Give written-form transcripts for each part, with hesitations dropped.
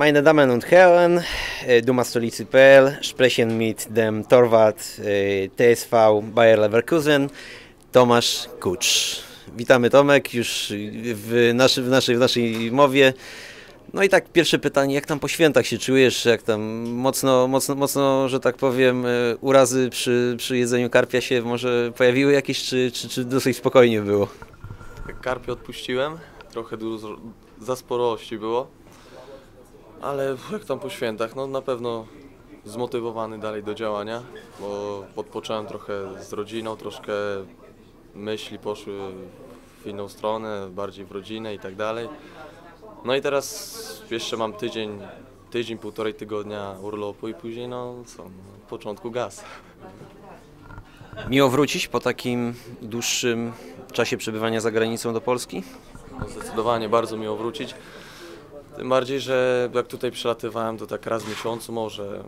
Meine Damen und Herren, Duma Stolicy.pl, sprechen mit dem Torwart TSV Bayer Leverkusen, Tomasz Kucz. Witamy, Tomek, już w naszej mowie. No i tak pierwsze pytanie, jak tam po świętach się czujesz, jak tam mocno, że tak powiem, urazy przy jedzeniu karpia się może pojawiły jakieś, czy dosyć spokojnie było? Karpia odpuściłem, trochę za sporości było, ale jak tam po świętach, no na pewno zmotywowany dalej do działania, bo odpocząłem trochę z rodziną, troszkę myśli poszły w inną stronę, bardziej w rodzinę i tak dalej. No i teraz jeszcze mam tydzień, półtorej tygodnia urlopu i później no co, na początku gaz. Miło wrócić po takim dłuższym czasie przebywania za granicą do Polski? No zdecydowanie bardzo miło wrócić. Tym bardziej, że jak tutaj przylatywałem to tak raz w miesiącu może.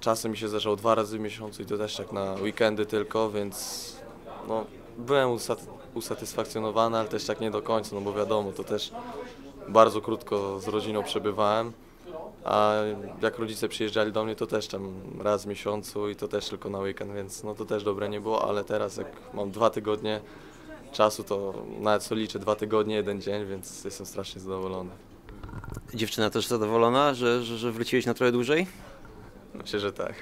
Czasem mi się zdarzało dwa razy w miesiącu i to też tak na weekendy tylko, więc no, byłem usatysfakcjonowany, ale też tak nie do końca, no bo wiadomo, to też bardzo krótko z rodziną przebywałem, a jak rodzice przyjeżdżali do mnie, to też tam raz w miesiącu i to też tylko na weekend, więc no to też dobre nie było, ale teraz jak mam dwa tygodnie czasu, to nawet co liczę, dwa tygodnie, jeden dzień, więc jestem strasznie zadowolony. Dziewczyna też zadowolona, że wróciłeś na trochę dłużej? Myślę, że tak.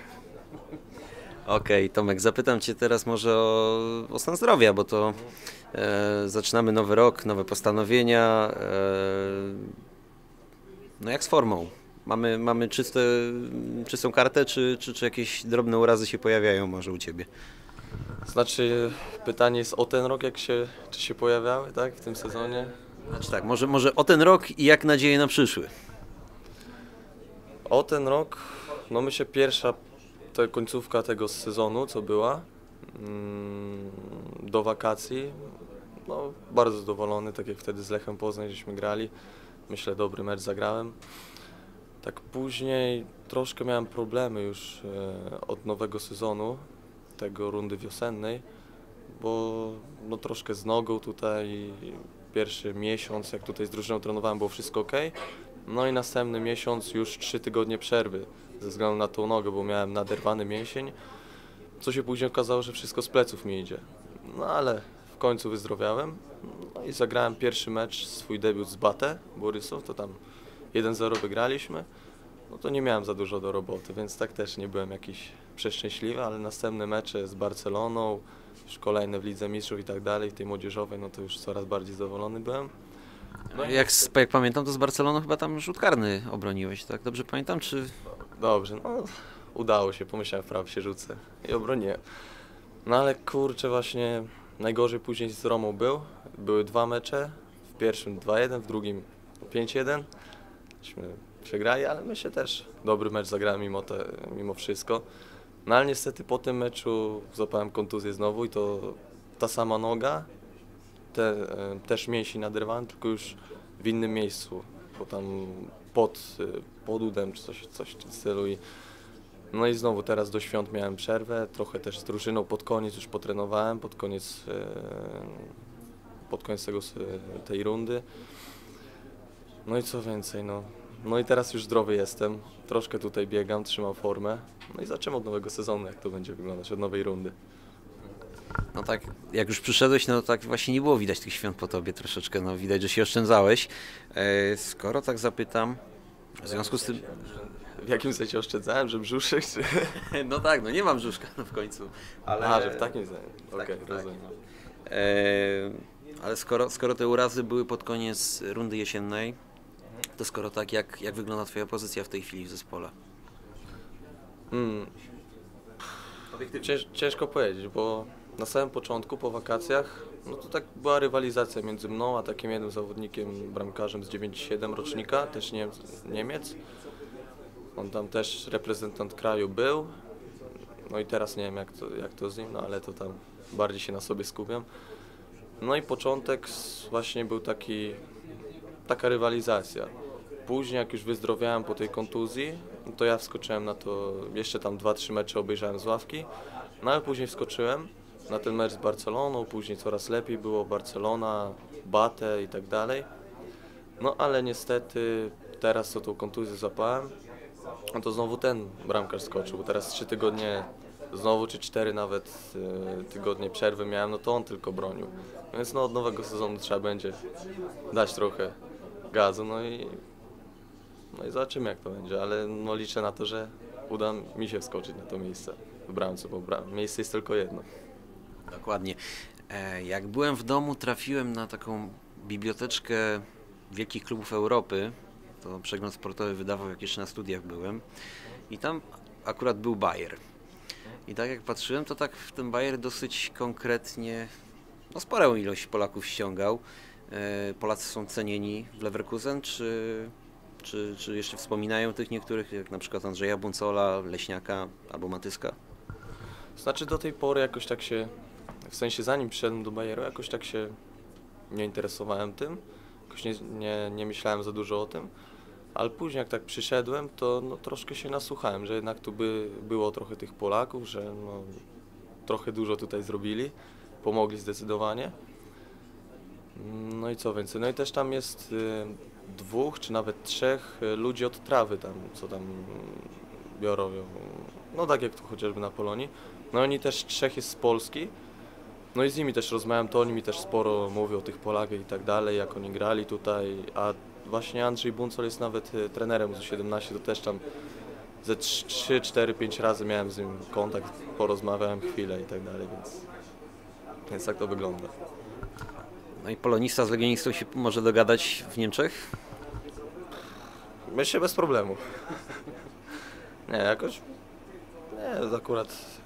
Okej, Tomek, zapytam Cię teraz może o stan zdrowia, bo to zaczynamy nowy rok, nowe postanowienia. No jak z formą? Mamy czystą kartę, czy jakieś drobne urazy się pojawiają może u Ciebie? Znaczy pytanie jest o ten rok, czy się pojawiały, tak, w tym sezonie? Znaczy tak, może o ten rok i jak nadzieje na przyszły? O ten rok, no myślę to końcówka tego sezonu, co była, do wakacji, no, bardzo zadowolony, tak jak wtedy z Lechem Poznań, żeśmy grali, myślę dobry mecz zagrałem. Tak później troszkę miałem problemy już od nowego sezonu, tego rundy wiosennej, bo no, troszkę z nogą tutaj, pierwszy miesiąc jak tutaj z drużyną trenowałem było wszystko ok. No i następny miesiąc już 3 tygodnie przerwy ze względu na tą nogę, bo miałem naderwany mięsień, co się później okazało, że wszystko z pleców mi idzie. No ale w końcu wyzdrowiałem, no i zagrałem pierwszy mecz, swój debiut z Bate Borisov, to tam 1-0 wygraliśmy. No to nie miałem za dużo do roboty, więc tak też nie byłem jakiś przeszczęśliwy, ale następne mecze z Barceloną, już kolejne w Lidze Mistrzów i tak dalej, tej młodzieżowej, no to już coraz bardziej zadowolony byłem. No jak pamiętam, to z Barceloną chyba tam rzut karny obroniłeś, tak? Dobrze pamiętam, czy... Dobrze, no udało się, pomyślałem, prawie się rzucę i obroniłem. No ale kurczę, właśnie najgorzej później z Romą były 2 mecze, w pierwszym 2-1, w drugim 5-1. Przegrali, ale myślę też dobry mecz zagrałem mimo wszystko. No ale niestety po tym meczu złapałem kontuzję znowu i to ta sama noga, też mięsień naderwany, tylko już w innym miejscu, bo tam pod udem czy coś w tym stylu. No i znowu teraz do świąt miałem przerwę, trochę też z drużyną, pod koniec już potrenowałem, pod koniec tej rundy. No i co więcej, no i teraz już zdrowy jestem, troszkę tutaj biegam, trzymam formę, no i zaczynam od nowego sezonu, jak to będzie wyglądać, od nowej rundy. No tak, jak już przyszedłeś, no tak właśnie nie było widać tych świąt po tobie troszeczkę, no widać, że się oszczędzałeś. Skoro tak zapytam, w związku z tym... W jakim sensie oszczędzałem, że brzuszek? Czy... No tak, no nie mam brzuszka w końcu, ale... A, że w takim zdaniu, okej, rozumiem. Tak. Ale skoro te urazy były pod koniec rundy jesiennej, to skoro tak, jak wygląda twoja pozycja w tej chwili w zespole? Ciężko powiedzieć, bo... Na samym początku, po wakacjach, no to tak była rywalizacja między mną a takim jednym zawodnikiem, bramkarzem z 97 rocznika, też Niemiec. On tam też reprezentant kraju był, no i teraz nie wiem jak to z nim, no ale to tam bardziej się na sobie skupiam. No i początek właśnie był taka rywalizacja. Później jak już wyzdrowiałem po tej kontuzji, no to ja wskoczyłem na to, jeszcze tam 2-3 mecze obejrzałem z ławki, no ale później wskoczyłem na ten mecz z Barceloną, później coraz lepiej było, Barcelona, Bate i tak dalej. No ale niestety teraz co tą kontuzję złapałem, no to znowu ten bramkarz skoczył, bo teraz 3 tygodnie znowu, czy 4 nawet tygodnie przerwy miałem, no to on tylko bronił. Więc no od nowego sezonu trzeba będzie dać trochę gazu, no i zobaczymy jak to będzie, ale no liczę na to, że uda mi się wskoczyć na to miejsce w bramce, bo miejsce jest tylko jedno. Dokładnie. Jak byłem w domu, trafiłem na taką biblioteczkę wielkich klubów Europy, to przegląd sportowy wydawał, jak jeszcze na studiach byłem, i tam akurat był Bayer. I tak jak patrzyłem, to tak w tym Bayer dosyć konkretnie, no sporą ilość Polaków ściągał. Polacy są cenieni w Leverkusen, czy jeszcze wspominają tych niektórych, jak na przykład Andrzeja Buncola, Leśniaka albo Matyska? Znaczy do tej pory jakoś tak się, w sensie zanim przyszedłem do Bayeru, jakoś tak się nie interesowałem tym, jakoś nie myślałem za dużo o tym, ale później jak tak przyszedłem, to no, troszkę się nasłuchałem, że jednak tu było trochę tych Polaków, że no, trochę dużo tutaj zrobili, pomogli zdecydowanie. No i co więcej, no i też tam jest 2 czy nawet 3 ludzi od trawy tam, co tam biorą, no tak jak tu chociażby na Polonii, no oni też 3 jest z Polski, no i z nimi też rozmawiam, to oni mi też sporo mówią o tych Polakach i tak dalej, jak oni grali tutaj, a właśnie Andrzej Buncol jest nawet trenerem z U17, to też tam ze 3, 4, 5 razy miałem z nim kontakt, porozmawiałem chwilę i tak dalej, więc tak to wygląda. No i polonista z legionistą się może dogadać w Niemczech? Myślę bez problemu. Nie, jakoś... Nie, akurat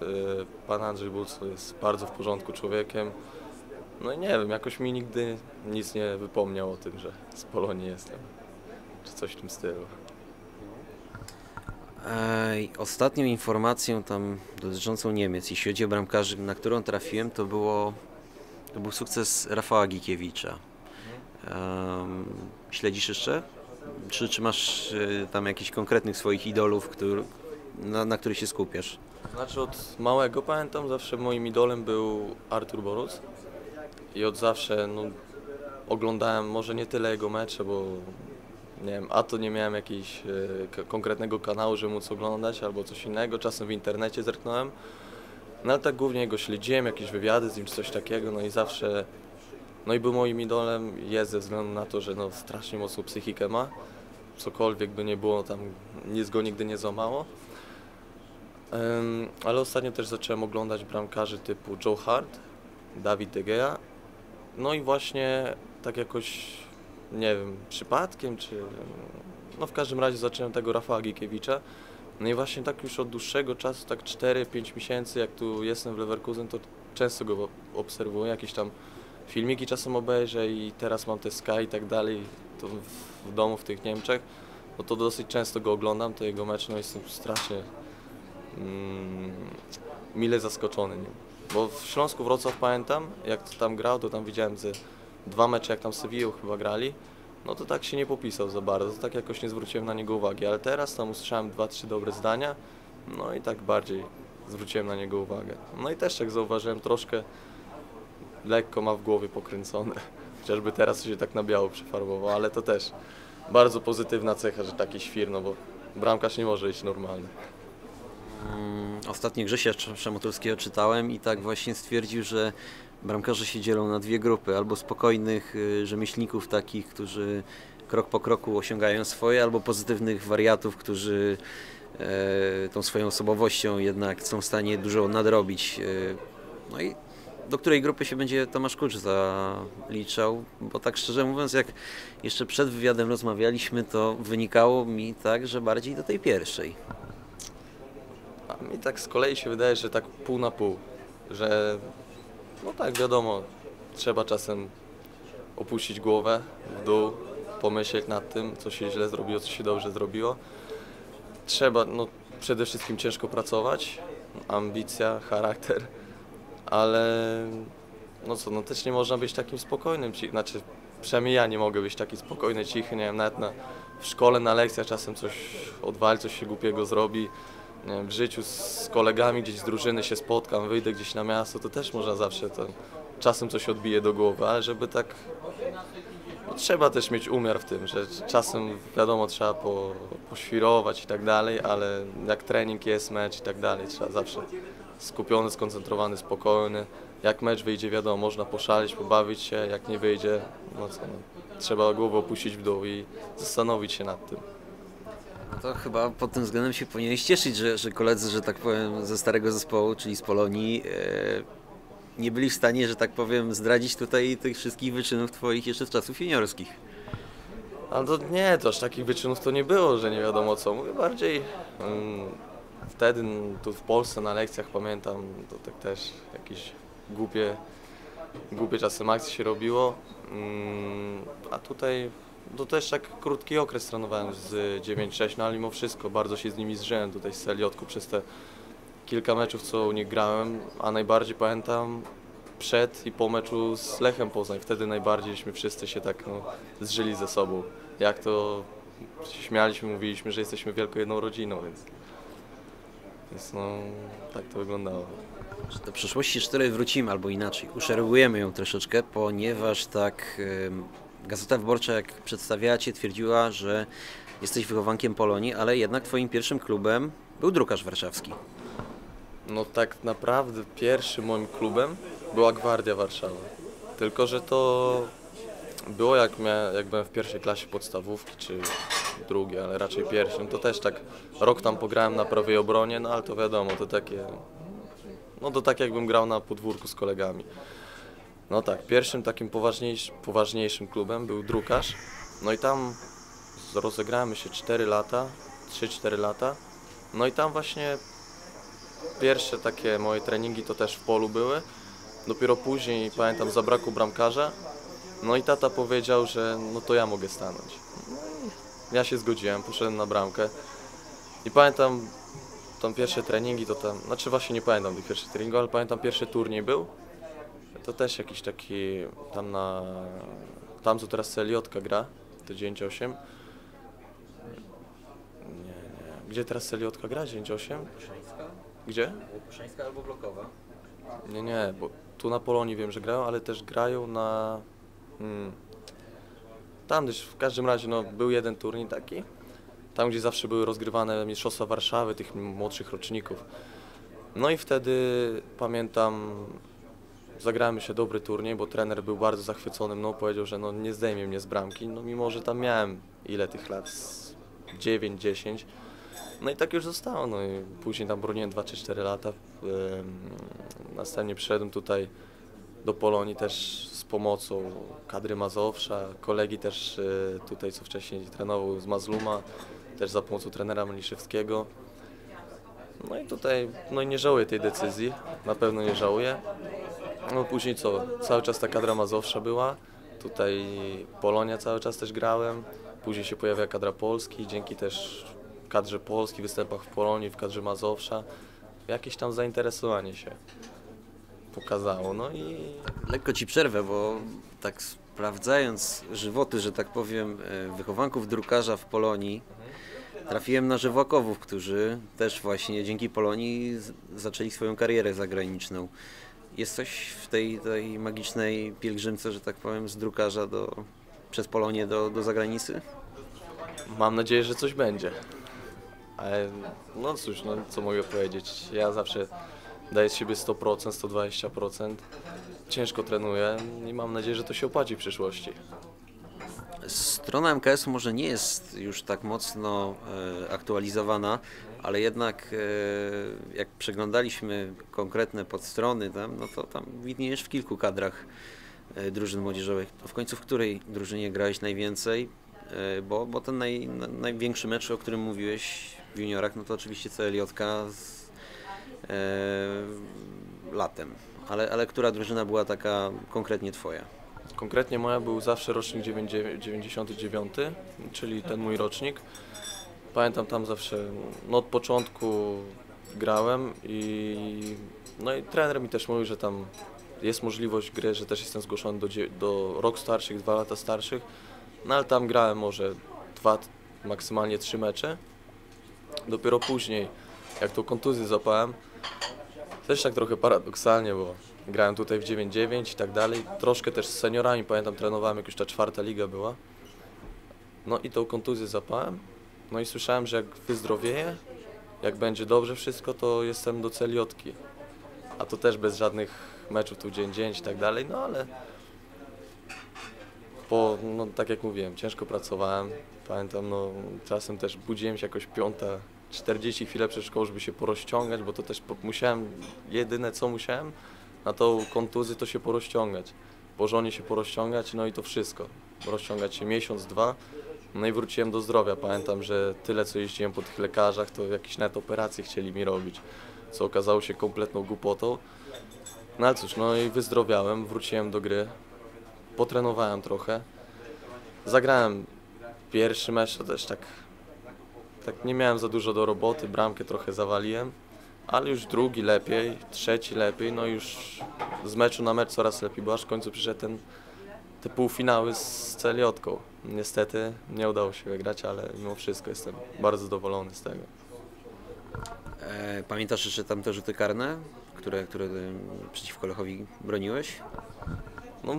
pan Andrzej Buncol jest bardzo w porządku człowiekiem. No i nie wiem, jakoś mi nigdy nic nie wypomniał o tym, że z Polonii jestem, czy coś w tym stylu. Ostatnią informacją tam dotyczącą Niemiec, jeśli chodzi o bramkarzy, na którą trafiłem, to był sukces Rafała Gikiewicza. Śledzisz jeszcze? Czy masz tam jakichś konkretnych swoich idolów, na których się skupiasz? Znaczy od małego pamiętam, zawsze moim idolem był Artur Boruc. I od zawsze no, oglądałem może nie tyle jego mecze, bo nie wiem, a to nie miałem jakiegoś konkretnego kanału, żeby móc oglądać albo coś innego, czasem w internecie zerknąłem. No ale tak głównie jego śledziłem, jakieś wywiady z nim czy coś takiego, no i zawsze, no i był moim idolem, jest ze względu na to, że no, strasznie mocno psychikę ma, cokolwiek by nie było, tam nic go nigdy nie złamało. Ale ostatnio też zacząłem oglądać bramkarzy typu Joe Hart, Dawid De Gea, no i właśnie tak jakoś, nie wiem, przypadkiem czy, no w każdym razie zacząłem tego Rafała Gikiewicza. No i właśnie tak już od dłuższego czasu, tak 4-5 miesięcy, jak tu jestem w Leverkusen, to często go obserwuję, jakieś tam filmiki czasem obejrzę i teraz mam te Sky i tak dalej, to w domu w tych Niemczech, no to dosyć często go oglądam, te jego mecze, no jestem strasznie mile zaskoczony, nie? Bo w Śląsku Wrocław pamiętam, jak tam grał, to tam widziałem ze 2 mecze, jak tam z Sevillą chyba grali, no to tak się nie popisał za bardzo, to tak jakoś nie zwróciłem na niego uwagi, ale teraz tam usłyszałem 2-3 dobre zdania, no i tak bardziej zwróciłem na niego uwagę. No i też jak zauważyłem, troszkę lekko ma w głowie pokręcone, chociażby teraz się tak na biało przefarbował, ale to też bardzo pozytywna cecha, że taki świr, no bo bramkarz nie może iść normalny. Ostatnio Grzesia Szamotulskiego czytałem i tak właśnie stwierdził, że bramkarze się dzielą na 2 grupy, albo spokojnych rzemieślników takich, którzy krok po kroku osiągają swoje, albo pozytywnych wariatów, którzy tą swoją osobowością jednak są w stanie dużo nadrobić. No i do której grupy się będzie Tomasz Kucz zaliczał, bo tak szczerze mówiąc, jak jeszcze przed wywiadem rozmawialiśmy, to wynikało mi tak, że bardziej do tej pierwszej. A mi tak z kolei się wydaje, że tak pół na pół, że no tak wiadomo, trzeba czasem opuścić głowę w dół, pomyśleć nad tym, co się źle zrobiło, co się dobrze zrobiło. Trzeba no, przede wszystkim ciężko pracować, ambicja, charakter, ale no co, no też nie można być takim spokojnym, znaczy przynajmniej ja nie mogę być taki spokojny, cichy, nie wiem, nawet w szkole na lekcjach czasem coś odwali, coś się głupiego zrobi. Nie wiem, w życiu z kolegami gdzieś z drużyny się spotkam, wyjdę gdzieś na miasto, to też można zawsze, to czasem coś odbije do głowy, ale żeby tak No, trzeba też mieć umiar w tym, że czasem wiadomo trzeba poświrować i tak dalej, ale jak trening jest, mecz i tak dalej, trzeba zawsze skupiony, skoncentrowany, spokojny. Jak mecz wyjdzie, wiadomo, można poszaleć, pobawić się, jak nie wyjdzie, no co, no, trzeba głowę opuścić w dół i zastanowić się nad tym. To chyba pod tym względem się powinieneś cieszyć, że koledzy, że tak powiem, ze starego zespołu, czyli z Polonii, nie byli w stanie, że tak powiem, zdradzić tutaj tych wszystkich wyczynów twoich jeszcze z czasów juniorskich. A to nie, to aż takich wyczynów to nie było, że nie wiadomo co. Mówię bardziej wtedy tu w Polsce na lekcjach, pamiętam, to tak też jakieś głupie czasem akcje się robiło, a tutaj to też tak krótki okres trenowałem z 9-6, no ale mimo wszystko bardzo się z nimi zżyłem tutaj z Seliotku przez te kilka meczów, co u nich grałem, a najbardziej pamiętam przed i po meczu z Lechem Poznań. Wtedy najbardziejśmy wszyscy się tak zżyli ze sobą. Jak to się śmialiśmy, mówiliśmy, że jesteśmy wielką jedną rodziną, więc no, tak to wyglądało. Do przyszłości szczerej wrócimy, albo inaczej, uszeregujemy ją troszeczkę, ponieważ tak Gazeta Wyborcza, jak przedstawiała cię, twierdziła, że jesteś wychowankiem Polonii, ale jednak twoim pierwszym klubem był Drukarz Warszawski. No tak naprawdę pierwszym moim klubem była Gwardia Warszawa. Tylko że to było jak byłem w pierwszej klasie podstawówki, czy drugiej, ale raczej pierwszym. To też tak rok tam pograłem na prawej obronie, no ale to wiadomo, to takie... No to tak jakbym grał na podwórku z kolegami. No tak, pierwszym takim poważniejszym klubem był Drukarz. No i tam rozegrałem się 4 lata, 3-4 lata. No i tam właśnie pierwsze takie moje treningi to też w polu były. Dopiero później, pamiętam, zabrakło bramkarza. No i tata powiedział, że no to ja mogę stanąć. Ja się zgodziłem, poszedłem na bramkę. I pamiętam tam pierwsze treningi, to tam, znaczy właśnie nie pamiętam tych pierwszych treningów, ale pamiętam pierwszy turniej był. To też jakiś taki, tam co teraz Seliotka gra, to 9-8. Nie. Gdzie teraz Seliotka gra, 9-8? Gdzie? Puszczańska albo Blokowa. Nie, bo tu na Polonii wiem, że grają, ale też grają na... Tam gdzieś, w każdym razie, no, był jeden turniej taki. Tam, gdzie zawsze były rozgrywane Mistrzostwa Warszawy, tych młodszych roczników. No i wtedy, pamiętam, zagrałem się dobry turniej, bo trener był bardzo zachwycony mną, powiedział, że no, nie zdejmie mnie z bramki, no mimo, że tam miałem ile tych lat, 9-10. No i tak już zostało, no i później tam broniłem 2 czy 4 lata. Następnie przyszedłem tutaj do Polonii też z pomocą kadry Mazowsza, kolegi też tutaj, co wcześniej trenował z Mazluma, też za pomocą trenera Meliszewskiego. No i tutaj, no i nie żałuję tej decyzji, na pewno nie żałuję. No później co, cały czas ta kadra Mazowsza była, tutaj Polonia cały czas też grałem, później się pojawia kadra Polski, dzięki też kadrze Polski, występach w Polonii, w kadrze Mazowsza, jakieś tam zainteresowanie się pokazało, no i... Lekko ci przerwę, bo tak sprawdzając żywoty, że tak powiem, wychowanków Drukarza w Polonii, trafiłem na Żewłakowów, którzy też właśnie dzięki Polonii zaczęli swoją karierę zagraniczną. Jest coś w tej magicznej pielgrzymce, że tak powiem, z Drukarza przez Polonię do zagranicy? Mam nadzieję, że coś będzie. Ale no cóż, no, co mogę powiedzieć, ja zawsze daję z siebie 100%, 120%, ciężko trenuję i mam nadzieję, że to się opłaci w przyszłości. Strona MKS może nie jest już tak mocno aktualizowana, ale jednak jak przeglądaliśmy konkretne podstrony, tam, no to tam widniesz w kilku kadrach drużyn młodzieżowych. W końcu w której drużynie grałeś najwięcej? Bo ten największy mecz, o którym mówiłeś w juniorach, no to oczywiście CLJ-ka z latem. Ale która drużyna była taka konkretnie twoja? Konkretnie moja był zawsze rocznik 99, czyli ten mój rocznik. Pamiętam tam zawsze, no od początku grałem i no i trener mi też mówił, że tam jest możliwość gry, że też jestem zgłoszony do rok starszych, 2 lata starszych. No ale tam grałem może 2, maksymalnie 3 mecze. Dopiero później, jak tą kontuzję zapałem, też tak trochę paradoksalnie, bo grałem tutaj w 9-9 i tak dalej. Troszkę też z seniorami, pamiętam, trenowałem, jak już ta czwarta liga była. No i tą kontuzję zapałem. No i słyszałem, że jak wyzdrowieję, jak będzie dobrze wszystko, to jestem do Seliotki. A to też bez żadnych meczów tu 9-9 i tak dalej, no ale... No tak jak mówiłem, ciężko pracowałem. Pamiętam, no czasem też budziłem się jakoś 5:40, chwilę przed szkołą, żeby się porozciągać, bo to też musiałem, jedyne co musiałem, na tą kontuzję to się porozciągać. Po żonie się porozciągać, no i to wszystko. Rozciągać się miesiąc, dwa, no i wróciłem do zdrowia. Pamiętam, że tyle co jeździłem po tych lekarzach, to jakieś nawet operacje chcieli mi robić, co okazało się kompletną głupotą. No ale cóż, no i wyzdrowiałem, wróciłem do gry. Potrenowałem trochę, zagrałem pierwszy mecz, to też tak nie miałem za dużo do roboty, bramkę trochę zawaliłem, ale już drugi lepiej, trzeci lepiej, no już z meczu na mecz coraz lepiej, bo aż w końcu przyszedł te półfinały z CLJ-ką. Niestety nie udało się wygrać, ale mimo wszystko jestem bardzo zadowolony z tego. Pamiętasz jeszcze tam te rzuty karne, które przeciwko Lechowi broniłeś? No,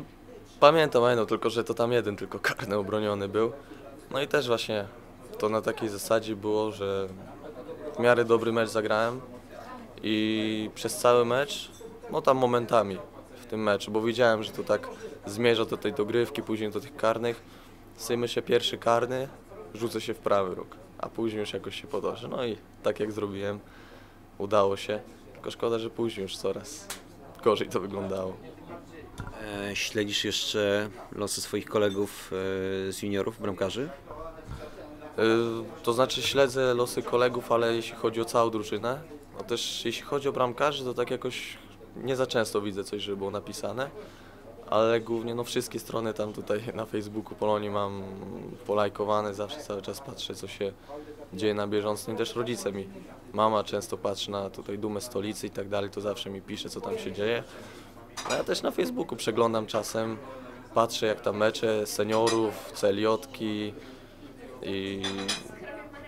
Pamiętam, tylko że to tam jeden tylko karny obroniony był. No i też właśnie to na takiej zasadzie było, że w miarę dobry mecz zagrałem i przez cały mecz, no tam momentami w tym meczu, bo widziałem, że to tak zmierza do tej dogrywki, później do tych karnych. Syjmy się pierwszy karny, rzucę się w prawy róg, a później już jakoś się podoży. No i tak jak zrobiłem, udało się, tylko szkoda, że później już coraz gorzej to wyglądało. Śledzisz jeszcze losy swoich kolegów z juniorów, bramkarzy? To znaczy śledzę losy kolegów, ale jeśli chodzi o całą drużynę, no też jeśli chodzi o bramkarzy, to tak jakoś nie za często widzę coś, żeby było napisane, ale głównie no wszystkie strony tam tutaj na Facebooku Polonii mam polajkowane, zawsze cały czas patrzę, co się dzieje na bieżąco i też rodzice mi. Mama często patrzy na tutaj Dumę Stolicy i tak dalej, to zawsze mi pisze, co tam się dzieje. No ja też na Facebooku przeglądam czasem, patrzę jak tam mecze seniorów, CLJ-ki i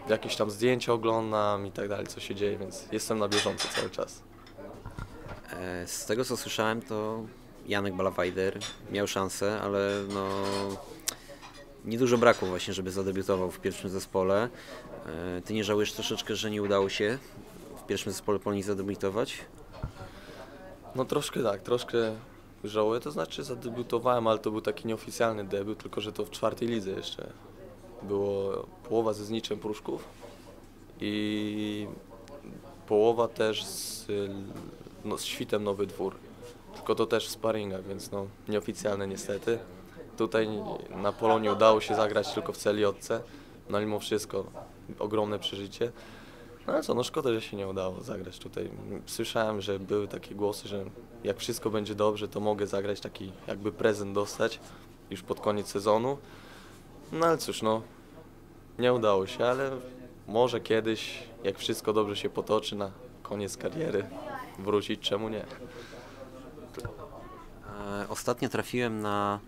jakieś tam zdjęcia oglądam i tak dalej, co się dzieje, więc jestem na bieżąco cały czas. Z tego co słyszałem, to Janek Balawajder miał szansę, ale no niedużo brakło właśnie, żeby zadebiutował w pierwszym zespole. Ty nie żałujesz troszeczkę, że nie udało się w pierwszym zespole Polonii zadebiutować? No troszkę tak, troszkę żałuję, to znaczy zadebiutowałem, ale to był taki nieoficjalny debiut, tylko że to w czwartej lidze jeszcze było połowa ze Zniczem Pruszków i połowa też z Świtem Nowy Dwór, tylko to też w sparingach, więc no nieoficjalne niestety. Tutaj na Polonii udało się zagrać tylko w CLJ-ce, no mimo wszystko ogromne przeżycie. No ale co, no szkoda, że się nie udało zagrać tutaj. Słyszałem, że były takie głosy, że jak wszystko będzie dobrze, to mogę zagrać taki jakby prezent dostać już pod koniec sezonu. No ale cóż, no nie udało się, ale może kiedyś, jak wszystko dobrze się potoczy na koniec kariery, wrócić, czemu nie? Ostatnio trafiłem na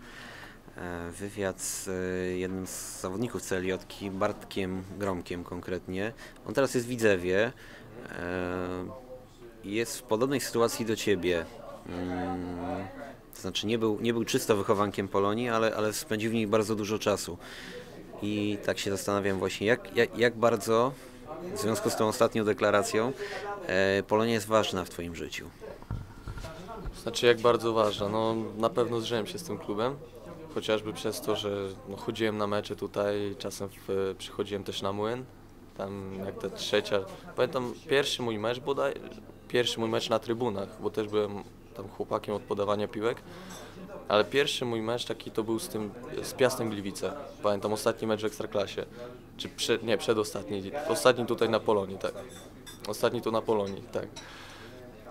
wywiad z jednym z zawodników CLJ-ki, Bartkiem Gromkiem konkretnie. On teraz jest w Widzewie. Jest w podobnej sytuacji do ciebie. To znaczy nie był czysto wychowankiem Polonii, ale spędził w niej bardzo dużo czasu. I tak się zastanawiam właśnie, jak bardzo w związku z tą ostatnią deklaracją Polonia jest ważna w twoim życiu. Znaczy jak bardzo ważna? No na pewno zżyłem się z tym klubem. Chociażby przez to, że no, chodziłem na mecze tutaj, czasem przychodziłem też na młyn, tam jak ta trzecia, pamiętam pierwszy mój mecz na trybunach, bo też byłem tam chłopakiem od podawania piłek, ale pierwszy mój mecz taki to był z Piastem Gliwice, pamiętam ostatni mecz w Ekstraklasie, czy przedostatni tutaj na Polonii, tak, ostatni tu na Polonii, tak,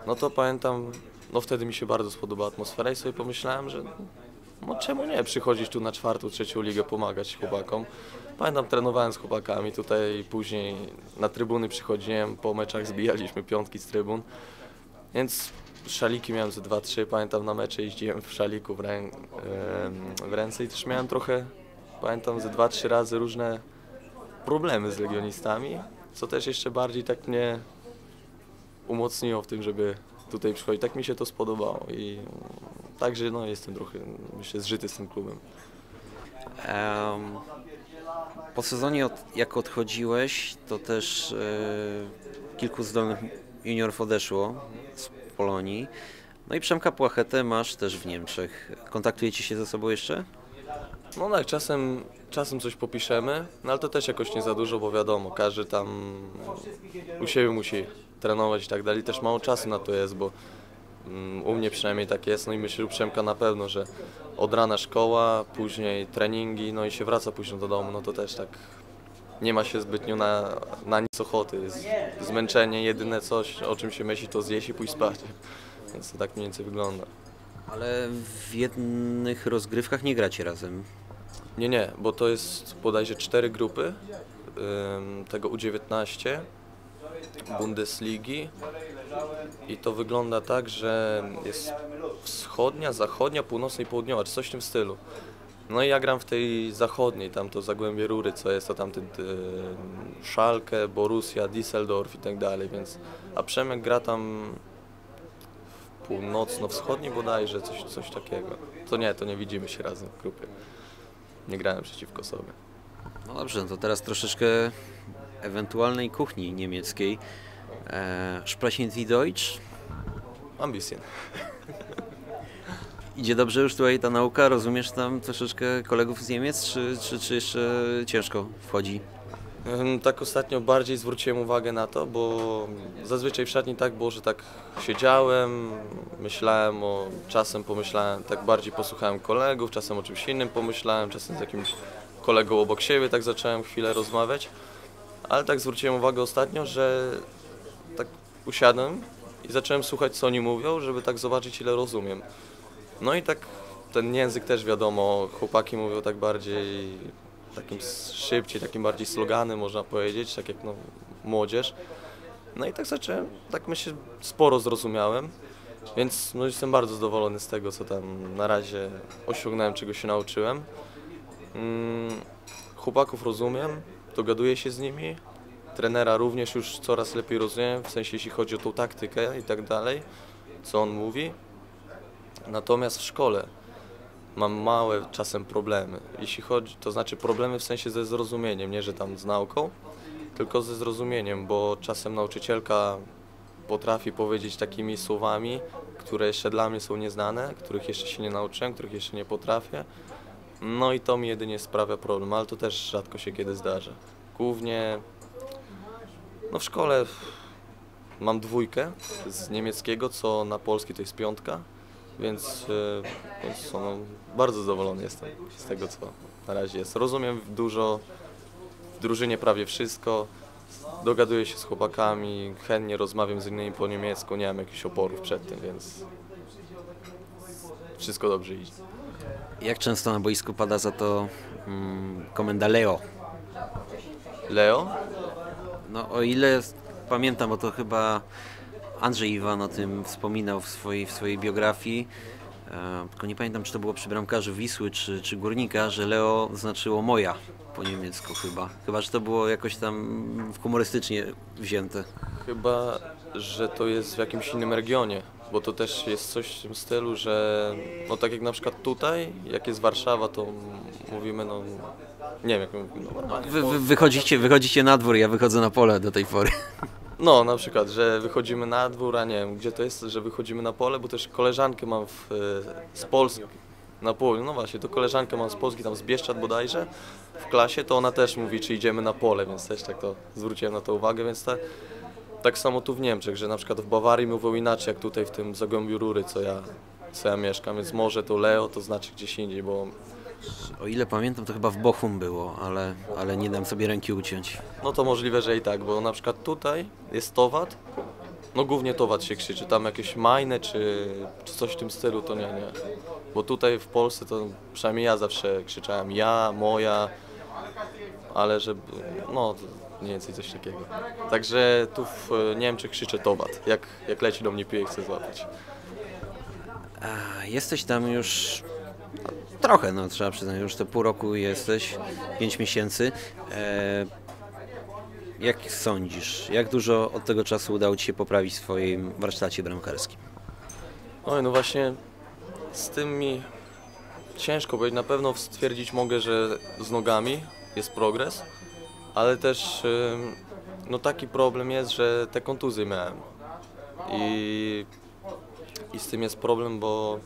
no to pamiętam, no wtedy mi się bardzo spodobała atmosfera i sobie pomyślałem, że no czemu nie przychodzić tu na czwartą, trzecią ligę pomagać chłopakom. Pamiętam, trenowałem z chłopakami tutaj, później na trybuny przychodziłem, po meczach zbijaliśmy piątki z trybun. Więc szaliki miałem ze 2-3, pamiętam na mecze jeździłem w szaliku w ręce i też miałem trochę, pamiętam ze 2-3 razy różne problemy z legionistami, co też jeszcze bardziej tak mnie umocniło w tym, żeby tutaj przychodzi. Tak mi się to spodobało i także no, jestem trochę, myślę, zżyty z tym klubem. Po sezonie, jak odchodziłeś, to też kilku zdolnych juniorów odeszło z Polonii. No i Przemka Płachetę masz też w Niemczech. Kontaktujecie się ze sobą jeszcze? No tak, czasem coś popiszemy, no ale to też jakoś nie za dużo, bo wiadomo, każdy tam u siebie musi trenować i tak dalej. Też mało czasu na to jest, bo u mnie przynajmniej tak jest, no i myślę, u Przemka na pewno, że od rana szkoła, później treningi, no i się wraca późno do domu, no to też tak nie ma się zbytnio na nic ochoty, jest zmęczenie, jedyne coś, o czym się myśli, to zjeść i pójść spać, więc to tak mniej więcej wygląda. Ale w jednych rozgrywkach nie gracie razem? Nie, nie, bo to jest bodajże 4 grupy tego U19 Bundesligi i to wygląda tak, że jest wschodnia, zachodnia, północna i południowa, czy coś w tym stylu. No i ja gram w tej zachodniej, tam to Zagłębie Rury, co jest, to tam Schalke, Borussia, Düsseldorf i tak dalej, więc a Przemek gra tam północno-wschodni bodajże, coś takiego. To nie widzimy się razem w grupie. Nie grałem przeciwko sobie. No dobrze, to teraz troszeczkę ewentualnej kuchni niemieckiej. Sprechen Sie Deutsch? Ein bisschen. Idzie dobrze już tutaj ta nauka? Rozumiesz tam troszeczkę kolegów z Niemiec, czy jeszcze ciężko wchodzi? Tak ostatnio bardziej zwróciłem uwagę na to, bo zazwyczaj w szatni tak było, że tak siedziałem, myślałem o, czasem pomyślałem, tak bardziej posłuchałem kolegów, czasem o czymś innym pomyślałem, czasem z jakimś kolegą obok siebie tak zacząłem chwilę rozmawiać, ale tak zwróciłem uwagę ostatnio, że tak usiadłem i zacząłem słuchać, co oni mówią, żeby tak zobaczyć, ile rozumiem. No i tak ten język też wiadomo, chłopaki mówią tak bardziej takim szybciej, takim bardziej sloganem można powiedzieć, tak jak no, młodzież. No i tak zacząłem, tak myślę, sporo zrozumiałem, więc no, jestem bardzo zadowolony z tego, co tam na razie osiągnąłem, czego się nauczyłem. Chłopaków rozumiem, dogaduję się z nimi, trenera również już coraz lepiej rozumiem, w sensie jeśli chodzi o tą taktykę i tak dalej, co on mówi. Natomiast w szkole mam małe czasem problemy, jeśli chodzi, to znaczy problemy w sensie ze zrozumieniem, nie że tam z nauką, tylko ze zrozumieniem, bo czasem nauczycielka potrafi powiedzieć takimi słowami, które jeszcze dla mnie są nieznane, których jeszcze się nie nauczyłem, których jeszcze nie potrafię, no i to mi jedynie sprawia problem, ale to też rzadko się kiedy zdarza. Głównie no w szkole mam 2 z niemieckiego, co na polski to jest 5. Więc no, bardzo zadowolony jestem z tego, co na razie jest. Rozumiem dużo, w drużynie prawie wszystko, dogaduję się z chłopakami, chętnie rozmawiam z innymi po niemiecku, nie mam jakichś oporów przed tym, więc wszystko dobrze idzie. Jak często na boisku pada za to komenda Leo? Leo? No o ile pamiętam, bo to chyba Andrzej Iwan o tym wspominał w swojej biografii, tylko nie pamiętam, czy to było przy bramkarzu Wisły czy Górnika, że Leo znaczyło moja po niemiecku chyba. Chyba, że to było jakoś tam humorystycznie wzięte. Chyba, że to jest w jakimś innym regionie, bo to też jest coś w tym stylu, że no tak jak na przykład tutaj, jak jest Warszawa, to mówimy no nie wiem jak mówimy. No, wychodzicie na dwór, ja wychodzę na pole do tej pory. No, na przykład, że wychodzimy na dwór, a nie wiem, gdzie to jest, że wychodzimy na pole, bo też koleżankę mam z Polski, na południu, no właśnie, to koleżankę mam z Polski, tam z Bieszczad bodajże, w klasie, to ona też mówi, czy idziemy na pole, więc też tak to zwróciłem na to uwagę, więc tak samo tu w Niemczech, że na przykład w Bawarii mówią inaczej, jak tutaj w tym Zagłębiu Rury, co ja mieszkam, więc może to Leo to znaczy gdzieś indziej, bo... O ile pamiętam, to chyba w Bochum było, ale nie dam sobie ręki uciąć. No to możliwe, że i tak, bo na przykład tutaj jest Towat, no głównie Towat się krzyczy, tam jakieś Meine czy coś w tym stylu, to nie. Bo tutaj w Polsce to przynajmniej ja zawsze krzyczałem ja, moja, ale żeby, no mniej więcej coś takiego. Także tu w Niemczech krzyczę Towat, jak leci do mnie piłka i chce złapać. Jesteś tam już... Trochę, no trzeba przyznać, już te pół roku jesteś, 5 miesięcy. Jak sądzisz, jak dużo od tego czasu udało Ci się poprawić w swoim warsztacie bramkarskim? Oj, no właśnie z tym mi ciężko powiedzieć. Na pewno stwierdzić mogę, że z nogami jest progres, ale też no taki problem jest, że te kontuzje miałem. I z tym jest problem, bo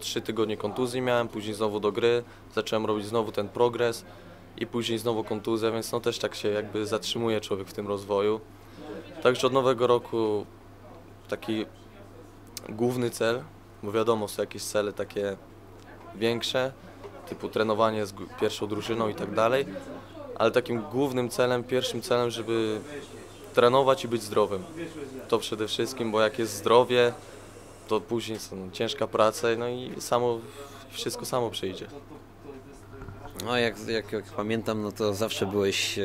3 tygodnie kontuzji miałem, później znowu do gry, zacząłem robić znowu ten progres i później znowu kontuzja, więc no też tak się jakby zatrzymuje człowiek w tym rozwoju. Także od nowego roku taki główny cel, bo wiadomo, są jakieś cele takie większe, typu trenowanie z pierwszą drużyną i tak dalej, ale takim głównym celem, pierwszym celem, żeby trenować i być zdrowym. To przede wszystkim, bo jak jest zdrowie, to później są ciężka praca, no i wszystko samo przyjdzie. No jak pamiętam, no to zawsze byłeś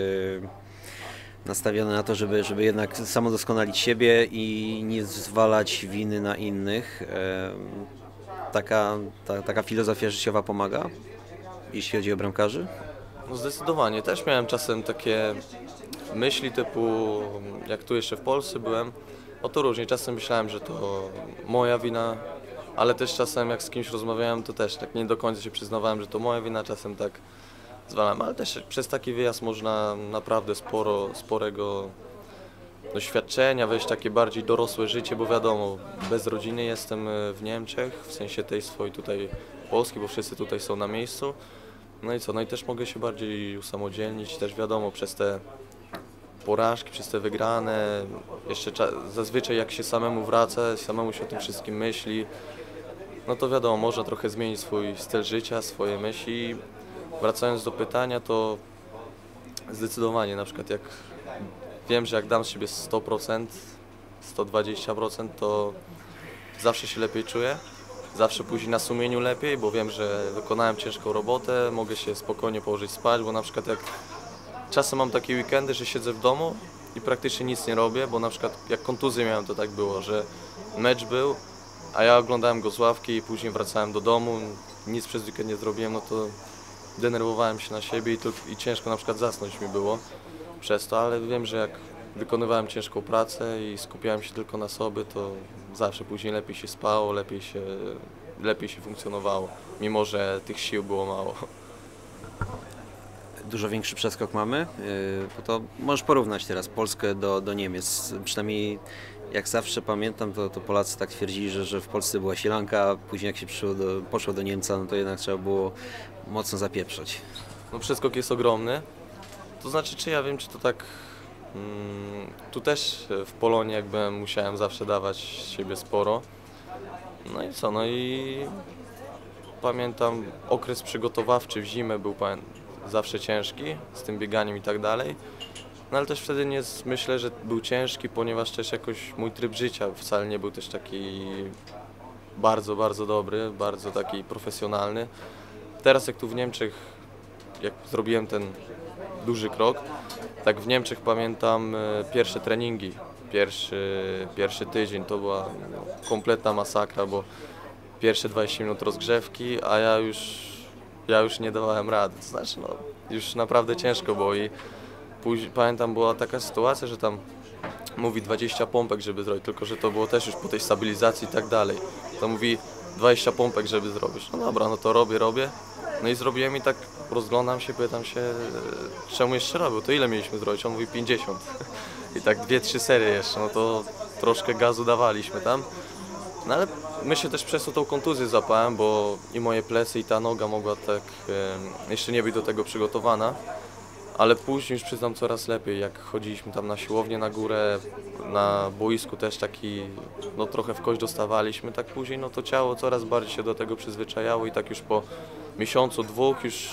nastawiony na to, żeby jednak samodoskonalić siebie i nie zwalać winy na innych. Taka filozofia życiowa pomaga, jeśli chodzi o bramkarzy? No zdecydowanie. Też miałem czasem takie myśli typu, jak tu jeszcze w Polsce byłem, o to różnie. Czasem myślałem, że to moja wina, ale też czasem jak z kimś rozmawiałem, to też tak nie do końca się przyznawałem, że to moja wina, czasem tak zwalałem. Ale też przez taki wyjazd można naprawdę sporego doświadczenia, wejść w takie bardziej dorosłe życie, bo wiadomo, bez rodziny jestem w Niemczech, w sensie tej swojej tutaj Polski, bo wszyscy tutaj są na miejscu. No i co, no i też mogę się bardziej usamodzielnić, też wiadomo, przez te porażki, przez te wygrane, jeszcze zazwyczaj jak się samemu wraca, samemu się o tym wszystkim myśli, no to wiadomo, można trochę zmienić swój styl życia, swoje myśli. Wracając do pytania, to zdecydowanie, na przykład jak wiem, że jak dam z siebie 100%, 120%, to zawsze się lepiej czuję, zawsze później na sumieniu lepiej, bo wiem, że wykonałem ciężką robotę, mogę się spokojnie położyć spać, bo na przykład jak czasem mam takie weekendy, że siedzę w domu i praktycznie nic nie robię, bo na przykład jak kontuzję miałem, to tak było, że mecz był, a ja oglądałem go z ławki i później wracałem do domu, nic przez weekend nie zrobiłem, no to denerwowałem się na siebie i ciężko na przykład zasnąć mi było przez to, ale wiem, że jak wykonywałem ciężką pracę i skupiałem się tylko na sobie, to zawsze później lepiej się spało, lepiej się funkcjonowało, mimo że tych sił było mało. Dużo większy przeskok mamy, bo to możesz porównać teraz Polskę do Niemiec. Przynajmniej jak zawsze pamiętam, to Polacy tak twierdzili, że w Polsce była sielanka, później jak się poszło do Niemca, no to jednak trzeba było mocno zapieprzać. No przeskok jest ogromny. To znaczy, czy ja wiem, czy to tak... tu też w Polonii jakby musiałem zawsze dawać siebie sporo. No i co, no i pamiętam okres przygotowawczy w zimę był zawsze ciężki, z tym bieganiem i tak dalej. No ale też wtedy nie myślę, że był ciężki, ponieważ też jakoś mój tryb życia wcale nie był też taki bardzo dobry, bardzo taki profesjonalny. Teraz jak tu w Niemczech, jak zrobiłem ten duży krok, tak w Niemczech pamiętam pierwsze treningi, pierwszy tydzień, to była kompletna masakra, bo pierwsze 20 minut rozgrzewki, a ja już nie dawałem rady, to znaczy no, już naprawdę ciężko było i później, pamiętam, była taka sytuacja, że tam mówi 20 pompek, żeby zrobić, tylko że to było też już po tej stabilizacji i tak dalej, to mówi 20 pompek, żeby zrobić, no dobra, no to robię, no i zrobiłem i tak rozglądam się, pytam się, czemu jeszcze robił, to ile mieliśmy zrobić, on mówi 50 i tak 2-3 serie jeszcze, no to troszkę gazu dawaliśmy tam. No ale myślę też przez to tą kontuzję zapałem, bo i moje plecy i ta noga mogła tak jeszcze nie być do tego przygotowana, ale później już przyznam coraz lepiej, jak chodziliśmy tam na siłownię, na górę, na boisku też taki, no trochę w kość dostawaliśmy, tak później no to ciało coraz bardziej się do tego przyzwyczajało i tak już po miesiącu, dwóch już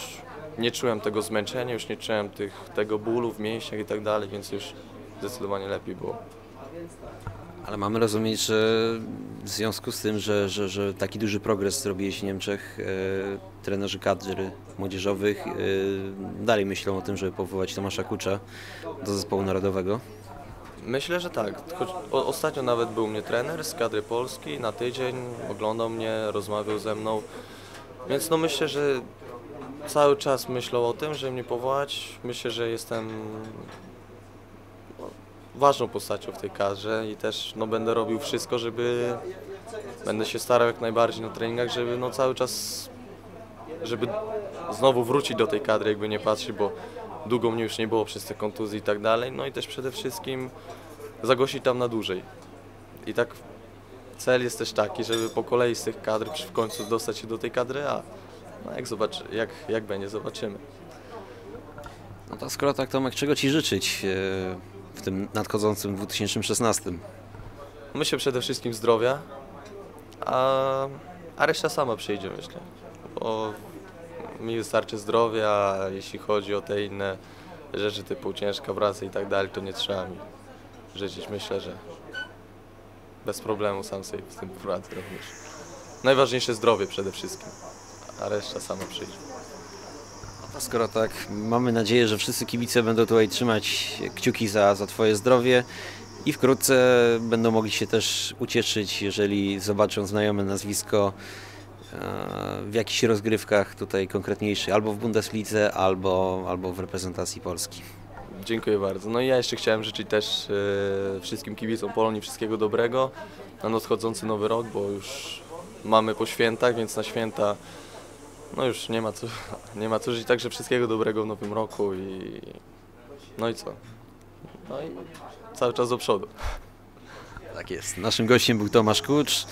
nie czułem tego zmęczenia, już nie czułem tego bólu w mięśniach i tak dalej, więc już zdecydowanie lepiej było. Ale mamy rozumieć, że w związku z tym, że taki duży progres zrobiłeś w Niemczech, trenerzy kadry młodzieżowych dalej myślą o tym, żeby powołać Tomasza Kucza do zespołu narodowego? Myślę, że tak. Ostatnio nawet był u mnie trener z kadry Polski na tydzień, oglądał mnie, rozmawiał ze mną, więc no myślę, że Cały czas myślą o tym, że mnie powołać. Myślę, że jestem ważną postacią w tej kadrze i też będę robił wszystko, żeby... Będę się starał jak najbardziej na treningach, żeby cały czas... żeby znowu wrócić do tej kadry, jakby nie patrzy, bo długo mnie już nie było przez te kontuzje i tak dalej. No i też przede wszystkim zagościć tam na dłużej. I tak cel jest też taki, żeby po kolei z tych kadr w końcu dostać się do tej kadry A. No jak będzie, zobaczymy. No to skoro tak, Tomek, czego Ci życzyć w tym nadchodzącym 2016? Myślę przede wszystkim zdrowia, a reszta sama przyjdzie, myślę. Bo mi wystarczy zdrowia, jeśli chodzi o te inne rzeczy typu ciężka praca i tak dalej, to nie trzeba mi życzyć. Myślę, że bez problemu sam sobie z tym poradzę również. Najważniejsze zdrowie przede wszystkim, a reszta sama przyjdzie. A skoro tak, mamy nadzieję, że wszyscy kibice będą tutaj trzymać kciuki za Twoje zdrowie i wkrótce będą mogli się też ucieszyć, jeżeli zobaczą znajome nazwisko w jakichś rozgrywkach tutaj konkretniejszych, albo w Bundeslidze, albo w reprezentacji Polski. Dziękuję bardzo. No i ja jeszcze chciałem życzyć też wszystkim kibicom Polonii wszystkiego dobrego na nadchodzący nowy rok, bo już mamy po świętach, więc na święta no już nie ma co żyć, także wszystkiego dobrego w nowym roku i no i co? No i cały czas do przodu. Tak jest. Naszym gościem był Tomasz Kucz.